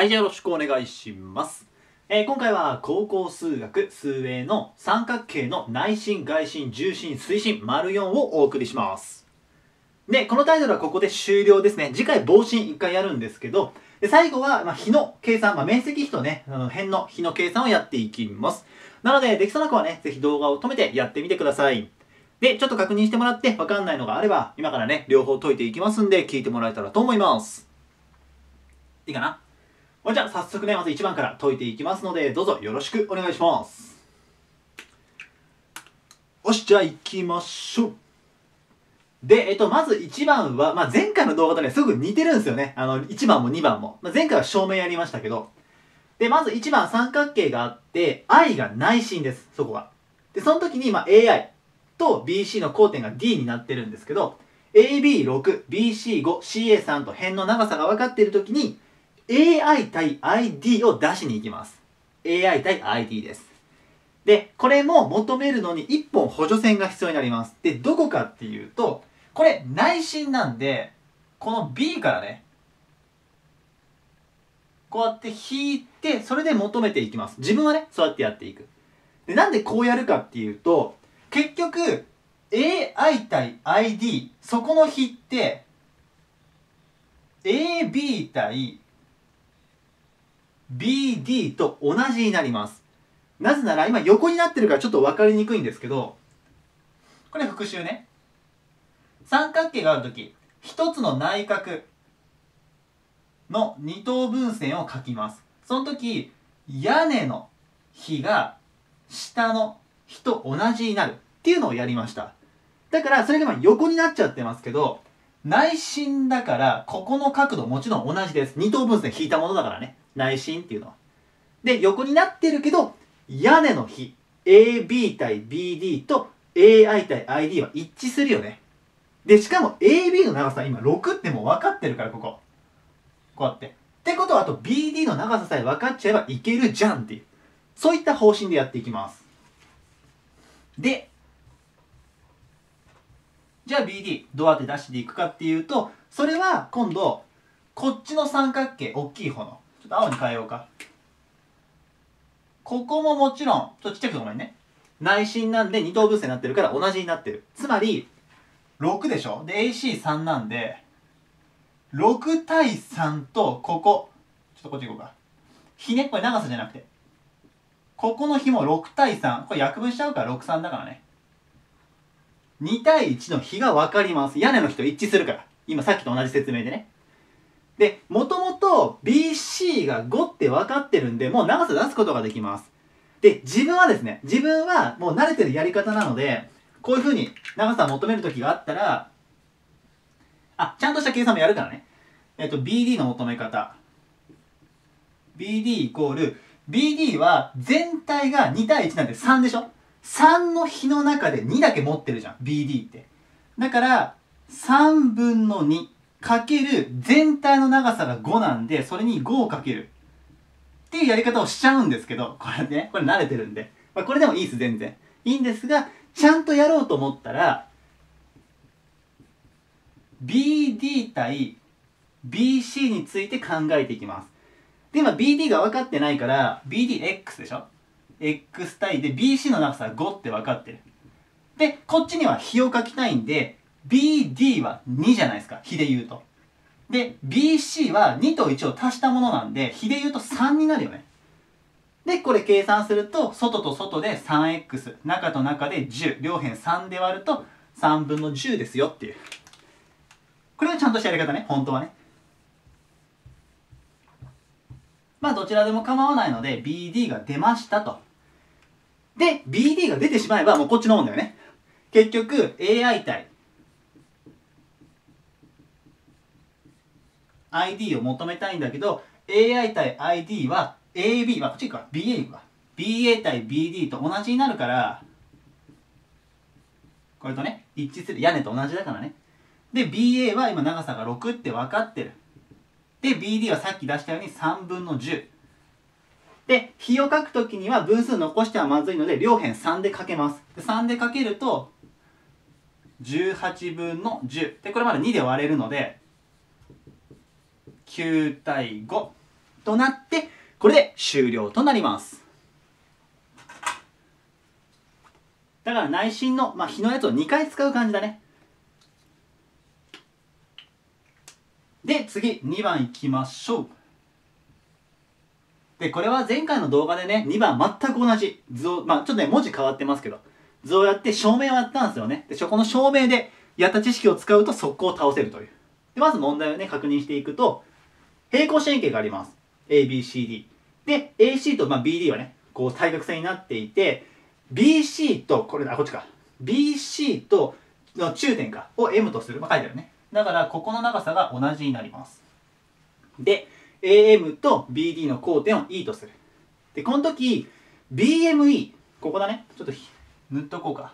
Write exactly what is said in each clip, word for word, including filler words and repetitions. はい、よろしくお願いします。えー、今回は高校数学数Aの三角形の内心、外心、重心、推進、丸よん をお送りします。で、このタイトルはここで終了ですね。次回防振いっかいやるんですけど、で最後は、まあ、比の計算、まあ、面積比とね、あの辺の比の計算をやっていきます。なので、できそうな子はね、ぜひ動画を止めてやってみてください。で、ちょっと確認してもらって、わかんないのがあれば、今からね、両方解いていきますんで、聞いてもらえたらと思います。いいかな？じゃあ早速ね、まずいちばんから解いていきますので、どうぞよろしくお願いします。よし、じゃあ行きましょう。で、えっと、まずいちばんは、まあ、前回の動画とねすごく似てるんですよね。あのいちばんもにばんも、まあ、前回は正面やりましたけど、でまずいちばん三角形があって アイ が内心です。そこがでその時に、まあ、エーアイ と ビーシー の交点が ディー になってるんですけど、 エービーろく、ビーシーご、シーエーさん と辺の長さが分かっている時にエーアイ 対 アイディー を出しに行きます。エーアイ 対 アイディー です。で、これも求めるのにいっぽん補助線が必要になります。で、どこかっていうと、これ内心なんで、この ビー からね、こうやって引いて、それで求めていきます。自分はね、そうやってやっていく。で、なんでこうやるかっていうと、結局、エーアイ 対 アイディー、そこの比って、エービー 対 ビーディー と同じになります。なぜなら今横になってるからちょっと分かりにくいんですけど、これ復習ね。三角形があるとき、一つの内角の二等分線を書きます。そのとき、屋根の比が下の比と同じになるっていうのをやりました。だからそれが横になっちゃってますけど、内心だからここの角度もちろん同じです。二等分線引いたものだからね。内心っていうのは。で、横になってるけど、屋根の比、エービー 対 ビーディー と エーアイ 対 アイディー は一致するよね。で、しかも エービー の長さ、今ろくってもう分かってるから、ここ。こうやって。ってことは、あと ビーディー の長ささえ分かっちゃえばいけるじゃんっていう。そういった方針でやっていきます。で、じゃあ ビーディー、どうやって出していくかっていうと、それは今度、こっちの三角形、大きい方の。ちょっと青に変えようか。ここももちろん、ちょっとちっちゃくてごめんね。内心なんで二等分線になってるから同じになってる。つまり、ろくでしょ？で、エーシーさん なんで、ろく対さんと、ここ。ちょっとこっち行こうか。比ね、これ長さじゃなくて。ここの比もろく対さん。これ約分しちゃうからろくさんだからね。に対いちの比が分かります。屋根の比と一致するから。今さっきと同じ説明でね。で、もともと ビーシー がごって分かってるんで、もう長さ出すことができます。で、自分はですね、自分はもう慣れてるやり方なので、こういう風に長さを求めるときがあったら、あ、ちゃんとした計算もやるからね。えっと、ビーディー の求め方。ビーディー イコール、ビーディー は全体がに対いちなんでさんでしょ？ さん の比の中でにだけ持ってるじゃん、ビーディー って。だから、さんぶんのに。かける全体の長さがごなんで、それにごをかける。っていうやり方をしちゃうんですけど、これね、これ慣れてるんで。まあ、これでもいいです、全然。いいんですが、ちゃんとやろうと思ったら、ビーディー 対 ビーシー について考えていきます。で、今 ビーディー が分かってないから、ビーディーエックス でしょ？ X 対で ビーシー の長さはごって分かってる。で、こっちには比を書きたいんで、ビーディー はにじゃないですか。比で言うと。で、ビーシー はにといちを足したものなんで、比で言うとさんになるよね。で、これ計算すると、外と外で さんエックス、中と中でじゅう、両辺さんで割るとさんぶんのじゅうですよっていう。これはちゃんとしたやり方ね、本当はね。まあ、どちらでも構わないので、ビーディー が出ましたと。で、ビーディー が出てしまえば、もうこっちのもんだよね。結局、エーアイ 対アイディー を求めたいんだけど、エーアイ 対 アイディー は エービー、まあ、こっち行くか、ビーエー 行くか。ビーエー 対 ビーディー と同じになるから、これとね、一致する。屋根と同じだからね。で、ビーエー は今長さがろくって分かってる。で、ビーディー はさっき出したようにさんぶんのじゅう。で、比を書くときには分数残してはまずいので、両辺さんで書けます。で、さんで書けると、じゅうはちぶんのじゅう。で、これまだにで割れるので、きゅう対ご。となって、これで終了となります。だから内心の、まあ、火のやつをにかい使う感じだね。で、次にばんいきましょう。で、これは前回の動画でね、にばん全く同じ図を、まあちょっとね、文字変わってますけど、図をやって照明をやったんですよね。で、この照明でやった知識を使うと速攻を倒せるという。で、まず問題をね、確認していくと、平行四辺形があります。エービーシーディー。で、エーシー と、まあ、ビーディー はね、こう対角線になっていて、ビーシー と、これだ、こっちか。ビーシー との中点か、を エム とする。まあ、書いてあるね。だから、ここの長さが同じになります。で、エーエム と ビーディー の交点を E とする。で、この時、ビーエムイー、ここだね。ちょっと塗っとこうか。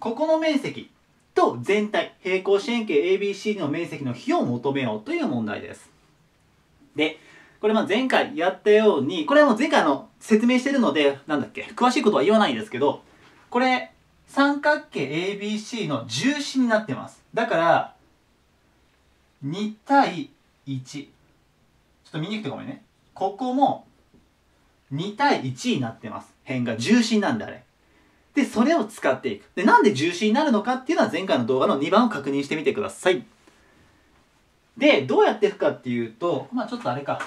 ここの面積と全体、平行四辺形 エービーシーディー の面積の比を求めようという問題です。で、これまあ前回やったように、これはもう前回の説明してるので、なんだっけ、詳しいことは言わないんですけど、これ、三角形 エービーシー の重心になってます。だから、にたいいち。ちょっと見にくくてごめんね。ここもにたいいちになってます。辺が重心なんであれ。で、それを使っていく。で、なんで重心になるのかっていうのは前回の動画のにばんを確認してみてください。で、どうやっていくかっていうと、まあちょっとあれか。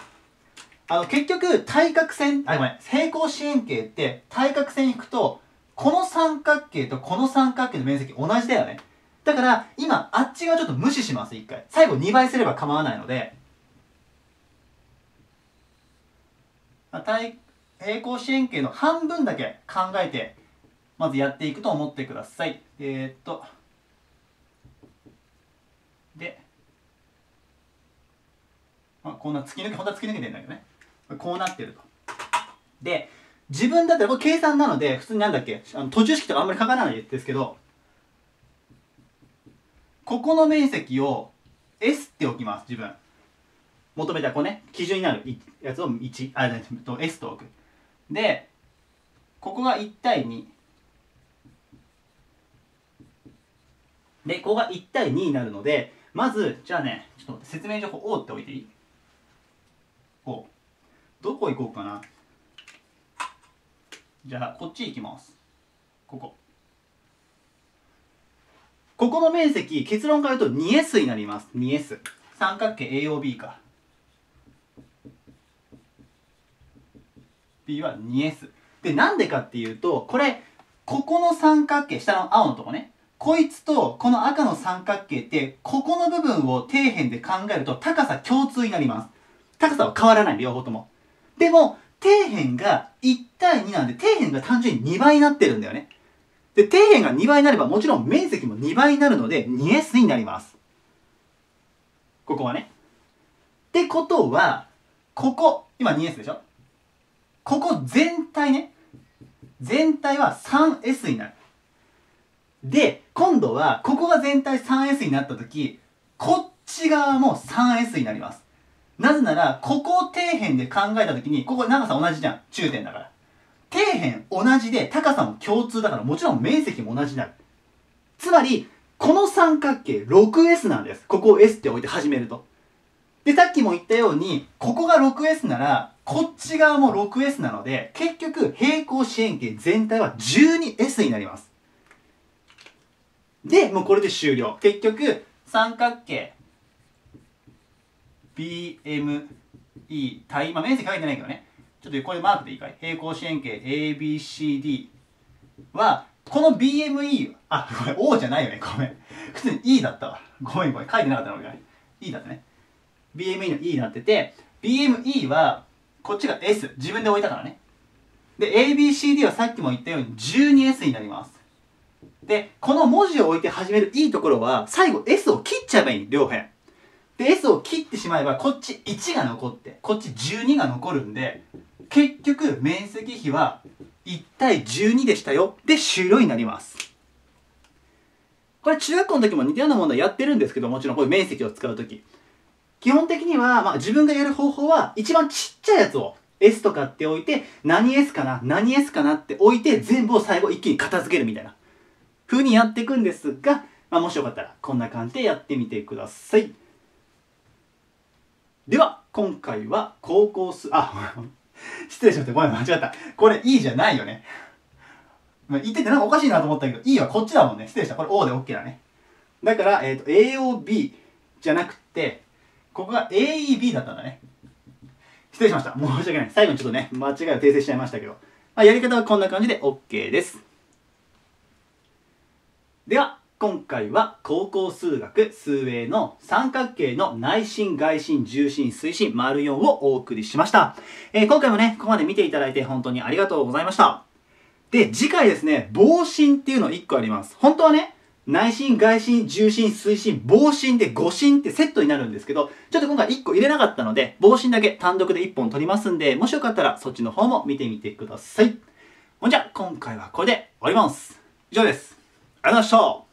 あの、結局、対角線、あ、ごめん、平行四辺形って対角線引くと、この三角形とこの三角形の面積同じだよね。だから、今、あっち側ちょっと無視します、一回。最後にばいすれば構わないので、対、平行四辺形の半分だけ考えて、まずやっていくと思ってください。えー、っと。で、まあ、こんな突き抜け、本当は突き抜けてるんだけどね。こうなってると。で、自分だったら、これ計算なので、普通になんだっけ、あの途中式とかあんまり書かないんですけど、ここの面積を S って置きます、自分。求めた、こうね、基準になるやつをいち、あ、S と置く。で、ここがいちたいに。で、ここがいちたいにになるので、まず、じゃあね、ちょっと説明情報 O って置いていい？ O。どこ行こうかな。じゃあ、こっち行きます。ここ。ここの面積、結論から言うと にエス になります。にエス。三角形 エーオービー か。B は にエス。で、なんでかっていうと、これ、ここの三角形、下の青のとこね。こいつとこの赤の三角形って、ここの部分を底辺で考えると高さ共通になります。高さは変わらない、両方とも。でも、底辺がいちたいになんで、底辺が単純ににばいになってるんだよね。で、底辺がにばいになれば、もちろん面積もにばいになるので、にエス になります。ここはね。ってことは、ここ、今 にエス でしょ？ここ全体ね。全体は さんエス になる。で、今度は、ここが全体 さんエス になったとき、こっち側も さんエス になります。なぜなら、ここを底辺で考えたときに、ここ長さ同じじゃん。中点だから。底辺同じで、高さも共通だから、もちろん面積も同じになる。つまり、この三角形 ろくエス なんです。ここを S って置いて始めると。で、さっきも言ったように、ここが ろくエス なら、こっち側も ろくエス なので、結局、平行四辺形全体は じゅうにエス になります。で、もうこれで終了。結局、三角形、ビーエムイー 対、まあ面積書いてないけどね。ちょっとこれマークでいいかい？平行四辺形 エービーシーディー は、この ビーエムイー、あ、これ O じゃないよね。ごめん。普通に E だったわ。ごめんごめん。書いてなかったの俺。E だったね。ビーエムイー の E になってて、ビーエムイー は、こっちが S。自分で置いたからね。で、エービーシーディー はさっきも言ったように じゅうにエス になります。で、この文字を置いて始めるいいところは、最後 S を切っちゃえばいい、両辺。で、S を切ってしまえば、こっちいちが残って、こっちじゅうにが残るんで、結局、面積比はいちたいじゅうにでしたよ。で、終了になります。これ、中学校の時も似たような問題やってるんですけど、もちろんこういう面積を使う時。基本的には、まあ、自分がやる方法は、一番ちっちゃいやつを S とかって置いて、何 S かな、何 S かなって置いて、全部を最後一気に片付けるみたいな。ふうにやっていくんですが、まあ、もしよかったらこんな感じでやってみてください。では今回は高校数あ失礼しました。ごめん、間違った。これ E じゃないよね。言っててなんかおかしいなと思ったけど E はこっちだもんね。失礼した。これ O で OK だね。だから、えーと、エーオービー じゃなくてここが エーイービー だったんだね。失礼しました。申し訳ない。最後にちょっとね間違いを訂正しちゃいましたけど、まあ、やり方はこんな感じで OK です。では今回は高校数学数 A の三角形の内心外心重心推進 ④ をお送りしました、えー、今回もねここまで見ていただいて本当にありがとうございました。で、次回ですね、防心っていうのいっこあります。本当はね、内心、外心、重心、推進、防心で誤心ってセットになるんですけど、ちょっと今回いっこ入れなかったので、防心だけ単独でいっぽん取りますんで、もしよかったらそっちの方も見てみてください。ほんじゃ、今回はこれで終わります。以上です。ありがとうございました。